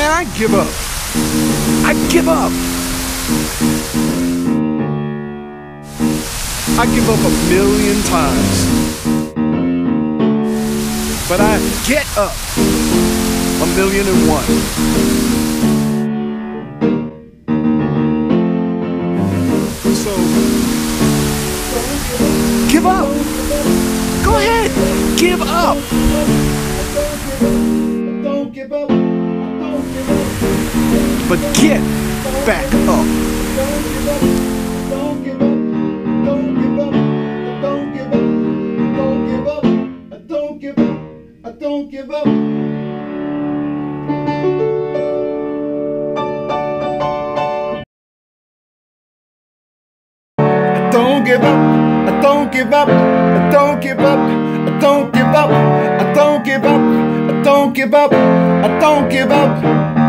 Man, I give up. I give up. I give up a million times. But I get up a million and one. So, give up. Go ahead. Give up. Don't give up. But get back up. Don't give up. Don't give up. Don't give up. Don't give up. Don't give up. Don't give up. Don't give up. Don't give up. Don't give up. Don't give up. Don't give up. Don't give up. Don't give up.